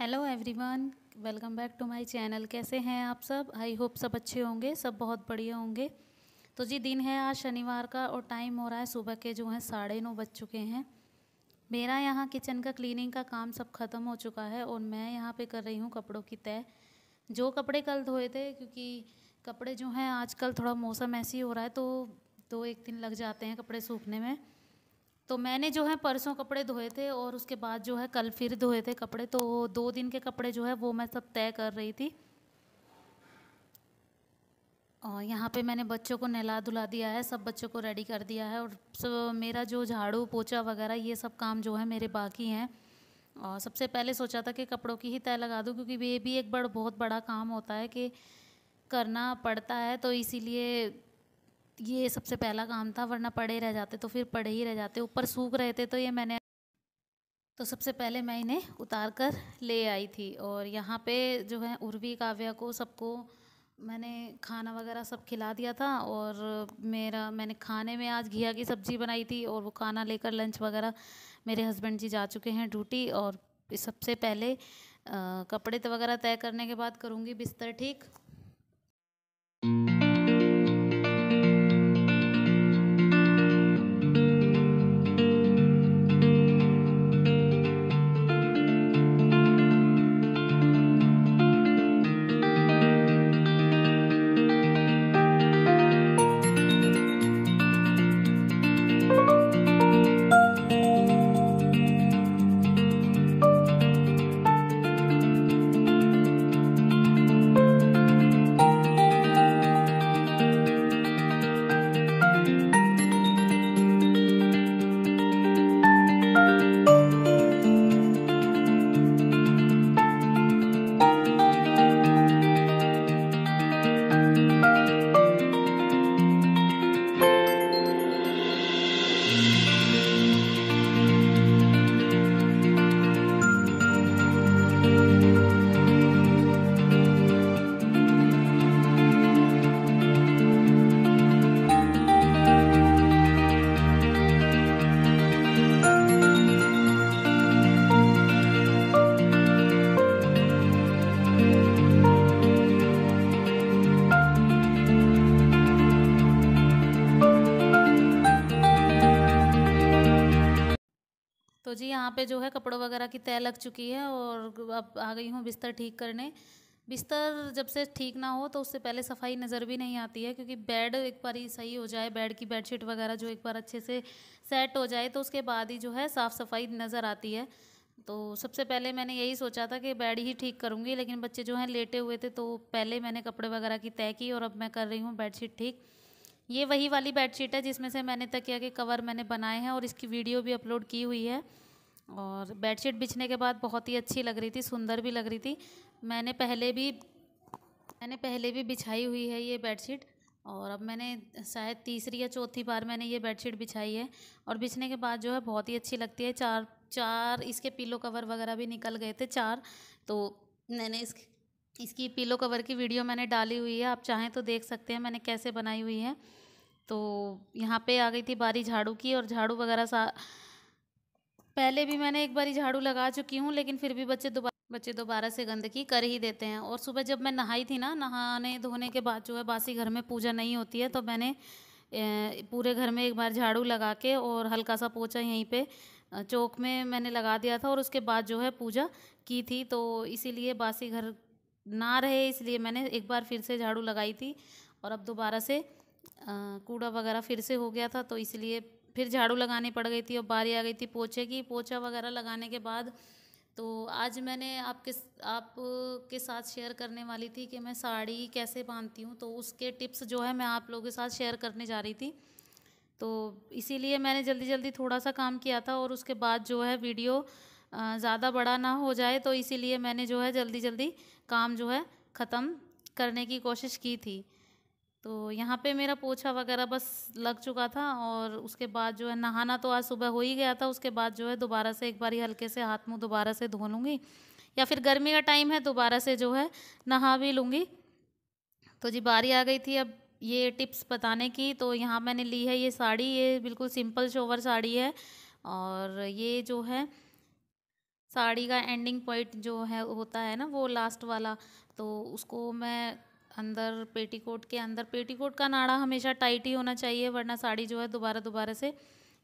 Hello everyone, welcome back to my channel. कैसे हैं आप सब? आई होप सब अच्छे होंगे, सब बहुत बढ़िया होंगे। तो जी दिन है आज शनिवार का और टाइम हो रहा है सुबह के जो है 9:30 बज चुके हैं। मेरा यहाँ किचन का क्लीनिंग का काम सब ख़त्म हो चुका है और मैं यहाँ पे कर रही हूँ कपड़ों की तय। जो कपड़े कल धोए थे, क्योंकि कपड़े जो हैं आजकल थोड़ा मौसम ऐसी हो रहा है तो 2-1 दिन लग जाते हैं कपड़े सूखने में। तो मैंने जो है परसों कपड़े धोए थे और उसके बाद जो है कल फिर धोए थे कपड़े। तो 2 दिन के कपड़े जो है वो मैं सब तय कर रही थी। और यहाँ पे मैंने बच्चों को नहला धुला दिया है, सब बच्चों को रेडी कर दिया है और सब मेरा जो झाड़ू पोछा वगैरह ये सब काम जो है मेरे बाकी हैं। और सबसे पहले सोचा था कि कपड़ों की ही तय लगा दूँ, क्योंकि ये भी एक बहुत बड़ा काम होता है कि करना पड़ता है, तो इसीलिए ये सबसे पहला काम था। वरना पड़े रह जाते तो फिर पड़े ही रह जाते, ऊपर सूख रहे थे। तो ये मैंने तो सबसे पहले मैं इन्हें उतार कर ले आई थी। और यहाँ पे जो है उर्वी काव्या को सबको मैंने खाना वगैरह सब खिला दिया था। और मैंने खाने में आज घिया की सब्ज़ी बनाई थी और वो खाना लेकर लंच वगैरह मेरे हस्बैंड जी जा चुके हैं ड्यूटी। और सबसे पहले कपड़े तो वगैरह तय करने के बाद करूँगी बिस्तर ठीक। तो जी यहाँ पे जो है कपड़ों वगैरह की तय लग चुकी है और अब आ गई हूँ बिस्तर ठीक करने। बिस्तर जब से ठीक ना हो तो उससे पहले सफाई नज़र भी नहीं आती है, क्योंकि बेड एक बार ही सही हो जाए, बेड की बेडशीट वगैरह जो एक बार अच्छे से सेट हो जाए तो उसके बाद ही जो है साफ़ सफाई नज़र आती है। तो सबसे पहले मैंने यही सोचा था कि बेड ही ठीक करूँगी, लेकिन बच्चे जो हैं लेटे हुए थे तो पहले मैंने कपड़े वगैरह की तय की और अब मैं कर रही हूँ बेडशीट ठीक। ये वही वाली बेडशीट है जिसमें से मैंने तकिया के कवर मैंने बनाए हैं और इसकी वीडियो भी अपलोड की हुई है। और बेडशीट बिछने के बाद बहुत ही अच्छी लग रही थी, सुंदर भी लग रही थी। मैंने पहले भी बिछाई हुई है ये बेडशीट और अब मैंने शायद 3 या 4 बार मैंने ये बेडशीट बिछाई है। और बिछने के बाद जो है बहुत ही अच्छी लगती है। चार इसके पिलो कवर वगैरह भी निकल गए थे 4, तो मैंने इसकी पिलो कवर की वीडियो मैंने डाली हुई है, आप चाहें तो देख सकते हैं मैंने कैसे बनाई हुई है। तो यहाँ पे आ गई थी बारी झाड़ू की और झाड़ू वगैरह पहले भी मैंने एक बारी झाड़ू लगा चुकी हूँ, लेकिन फिर भी बच्चे दोबारा से गंदगी कर ही देते हैं। और सुबह जब मैं नहाई थी ना, नहाने धोने के बाद जो है बासी घर में पूजा नहीं होती है, तो मैंने पूरे घर में एक बार झाड़ू लगा के और हल्का सा पोछा यहीं पे चौक में मैंने लगा दिया था और उसके बाद जो है पूजा की थी। तो इसीलिए बासी घर ना रहे, इसलिए मैंने एक बार फिर से झाड़ू लगाई थी। और अब दोबारा से कूड़ा वगैरह फिर से हो गया था तो इसलिए फिर झाड़ू लगानी पड़ गई थी। और बारी आ गई थी पोछे की। पोछा वगैरह लगाने के बाद तो आज मैंने आपके साथ शेयर करने वाली थी कि मैं साड़ी कैसे बांधती हूँ, तो उसके टिप्स जो है मैं आप लोगों के साथ शेयर करने जा रही थी। तो इसीलिए मैंने जल्दी जल्दी थोड़ा सा काम किया था और उसके बाद जो है वीडियो ज़्यादा बड़ा ना हो जाए, तो इसीलिए मैंने जो है जल्दी जल्दी काम जो है ख़त्म करने की कोशिश की थी। तो यहाँ पे मेरा पोछा वगैरह बस लग चुका था और उसके बाद जो है नहाना तो आज सुबह हो ही गया था। उसके बाद जो है दोबारा से एक बार हल्के से हाथ मुंह दोबारा से धो लूँगी, या फिर गर्मी का टाइम है दोबारा से जो है नहा भी लूँगी। तो जी बारी आ गई थी अब ये टिप्स बताने की। तो यहाँ मैंने ली है ये साड़ी, ये बिल्कुल सिंपल शोवर साड़ी है और ये जो है साड़ी का एंडिंग पॉइंट जो है होता है ना वो लास्ट वाला, तो उसको मैं अंदर पेटीकोट के अंदर, पेटीकोट का नाड़ा हमेशा टाइट ही होना चाहिए वरना साड़ी जो है दोबारा दोबारा से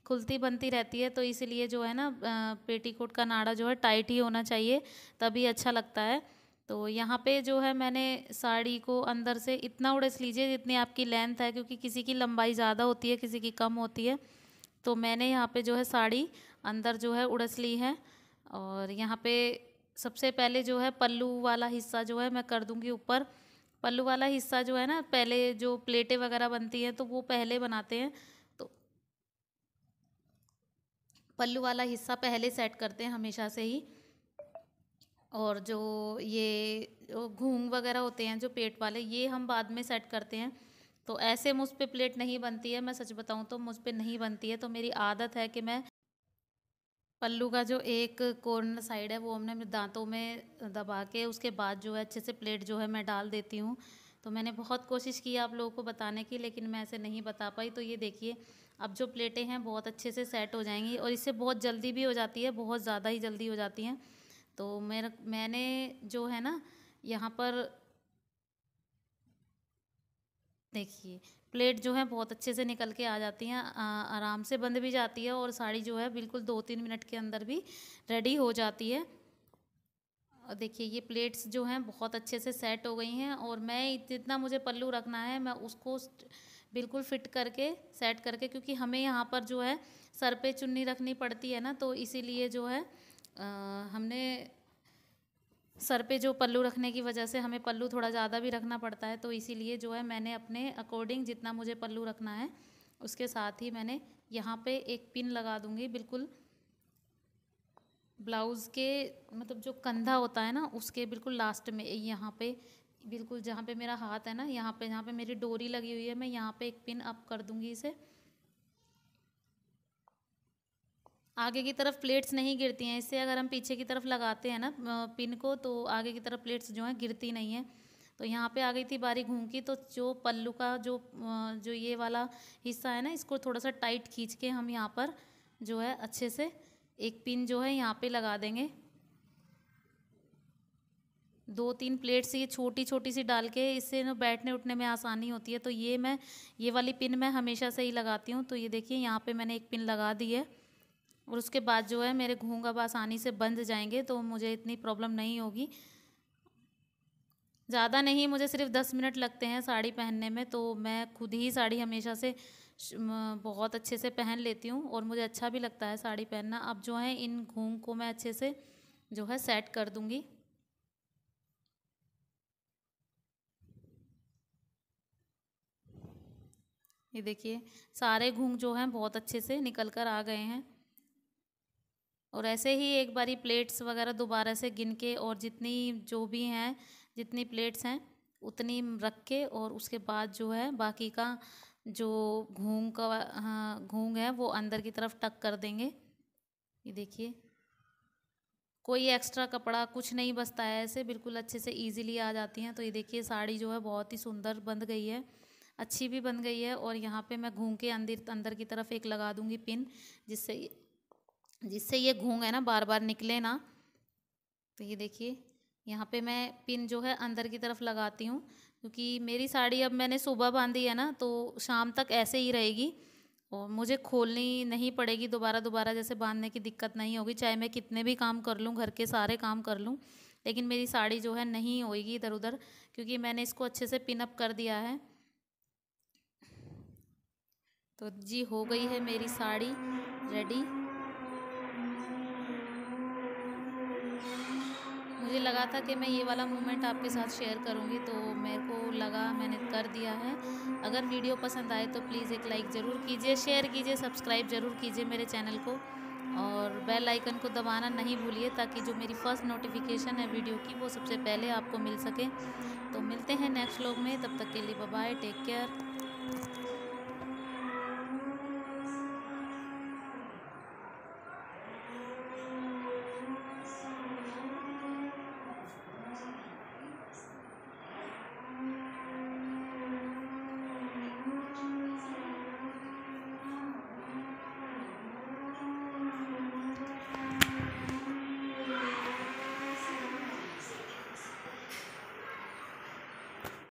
खुलती बनती रहती है। तो इसीलिए जो है ना पेटीकोट का नाड़ा जो है टाइट ही होना चाहिए तभी अच्छा लगता है। तो यहाँ पे जो है मैंने साड़ी को अंदर से इतना उड़ेस लीजिए जितनी आपकी लेंथ है, क्योंकि किसी की लंबाई ज़्यादा होती है किसी की कम होती है। तो मैंने यहाँ पे जो है साड़ी अंदर जो है उड़ेस ली है। और यहाँ पे सबसे पहले जो है पल्लू वाला हिस्सा जो है मैं कर दूँगी ऊपर। पल्लू वाला हिस्सा जो है ना पहले जो प्लेटें वगैरह बनती हैं तो वो पहले बनाते हैं, तो पल्लू वाला हिस्सा पहले सेट करते हैं हमेशा से ही। और जो ये घूंग वगैरह होते हैं जो पेट वाले, ये हम बाद में सेट करते हैं। तो ऐसे मुझ पे प्लेट नहीं बनती है, मैं सच बताऊं तो मुझ पे नहीं बनती है। तो मेरी आदत है कि मैं पल्लू का जो एक कॉर्नर साइड है वो हमने दांतों में दबा के उसके बाद जो है अच्छे से प्लेट जो है मैं डाल देती हूँ। तो मैंने बहुत कोशिश की आप लोगों को बताने की, लेकिन मैं ऐसे नहीं बता पाई। तो ये देखिए अब जो प्लेटें हैं बहुत अच्छे से सेट हो जाएंगी और इससे बहुत जल्दी भी हो जाती है, बहुत ज़्यादा ही जल्दी हो जाती हैं। तो मैंने जो है ना यहाँ पर देखिए प्लेट जो है बहुत अच्छे से निकल के आ जाती हैं, आराम से बंद भी जाती है और साड़ी जो है बिल्कुल 2-3 मिनट के अंदर भी रेडी हो जाती है। और देखिए ये प्लेट्स जो हैं बहुत अच्छे से सेट हो गई हैं। और मैं जितना मुझे पल्लू रखना है मैं उसको बिल्कुल फिट करके सेट करके, क्योंकि हमें यहाँ पर जो है सर पे चुन्नी रखनी पड़ती है ना, तो इसीलिए जो है हमने सर पे जो पल्लू रखने की वजह से हमें पल्लू थोड़ा ज़्यादा भी रखना पड़ता है। तो इसीलिए जो है मैंने अपने अकॉर्डिंग जितना मुझे पल्लू रखना है उसके साथ ही मैंने यहाँ पे एक पिन लगा दूँगी बिल्कुल ब्लाउज़ के मतलब जो कंधा होता है ना उसके बिल्कुल लास्ट में, यहाँ पे बिल्कुल जहाँ पे मेरा हाथ है ना यहाँ पे मेरी डोरी लगी हुई है, मैं यहाँ पे एक पिन अप कर दूँगी। इसे आगे की तरफ प्लेट्स नहीं गिरती हैं, इससे अगर हम पीछे की तरफ लगाते हैं ना पिन को तो आगे की तरफ प्लेट्स जो हैं गिरती नहीं हैं। तो यहाँ पे आ गई थी बारी घूम की। तो जो पल्लू का जो ये वाला हिस्सा है ना इसको थोड़ा सा टाइट खींच के हम यहाँ पर जो है अच्छे से एक पिन जो है यहाँ पे लगा देंगे। 2-3 प्लेट्स ये छोटी छोटी सी डाल के, इससे ना बैठने उठने में आसानी होती है। तो ये वाली पिन मैं हमेशा से ही लगाती हूँ। तो ये देखिए यहाँ पर मैंने एक पिन लगा दी है और उसके बाद जो है मेरे घूंग अब आसानी से बंध जाएंगे, तो मुझे इतनी प्रॉब्लम नहीं होगी। ज़्यादा नहीं, मुझे सिर्फ 10 मिनट लगते हैं साड़ी पहनने में, तो मैं खुद ही साड़ी हमेशा से बहुत अच्छे से पहन लेती हूँ और मुझे अच्छा भी लगता है साड़ी पहनना। अब जो है इन घूंग को मैं अच्छे से जो है सेट कर दूँगी। ये देखिए सारे घूंग जो हैं बहुत अच्छे से निकल कर आ गए हैं। और ऐसे ही एक बारी प्लेट्स वगैरह दोबारा से गिन के और जितनी प्लेट्स हैं उतनी रख के और उसके बाद जो है बाकी का जो घूंग है वो अंदर की तरफ टक कर देंगे। ये देखिए कोई एक्स्ट्रा कपड़ा कुछ नहीं बचता है, ऐसे बिल्कुल अच्छे से इजीली आ जाती हैं। तो ये देखिए साड़ी जो है बहुत ही सुंदर बन गई है, अच्छी भी बन गई है। और यहाँ पे मैं घूंग के अंदर की तरफ एक लगा दूँगी पिन, जिससे ये घूंग है ना बार बार निकले ना। तो ये देखिए यहाँ पे मैं पिन जो है अंदर की तरफ लगाती हूँ, क्योंकि मेरी साड़ी अब मैंने सुबह बांधी है ना तो शाम तक ऐसे ही रहेगी और मुझे खोलनी नहीं पड़ेगी दोबारा दोबारा, जैसे बांधने की दिक्कत नहीं होगी। चाहे मैं कितने भी काम कर लूँ, घर के सारे काम कर लूँ, लेकिन मेरी साड़ी जो है नहीं होएगी इधर उधर, क्योंकि मैंने इसको अच्छे से पिन अप कर दिया है। तो जी हो गई है मेरी साड़ी रेडी। मुझे लगा था कि मैं ये वाला मोमेंट आपके साथ शेयर करूंगी, तो मेरे को लगा मैंने कर दिया है। अगर वीडियो पसंद आए तो प्लीज़ एक लाइक ज़रूर कीजिए, शेयर कीजिए, सब्सक्राइब ज़रूर कीजिए मेरे चैनल को और बेल आइकन को दबाना नहीं भूलिए, ताकि जो मेरी फ़र्स्ट नोटिफिकेशन है वीडियो की वो सबसे पहले आपको मिल सके। तो मिलते हैं नेक्स्ट व्लॉग में, तब तक के लिए बाय बाय, टेक केयर।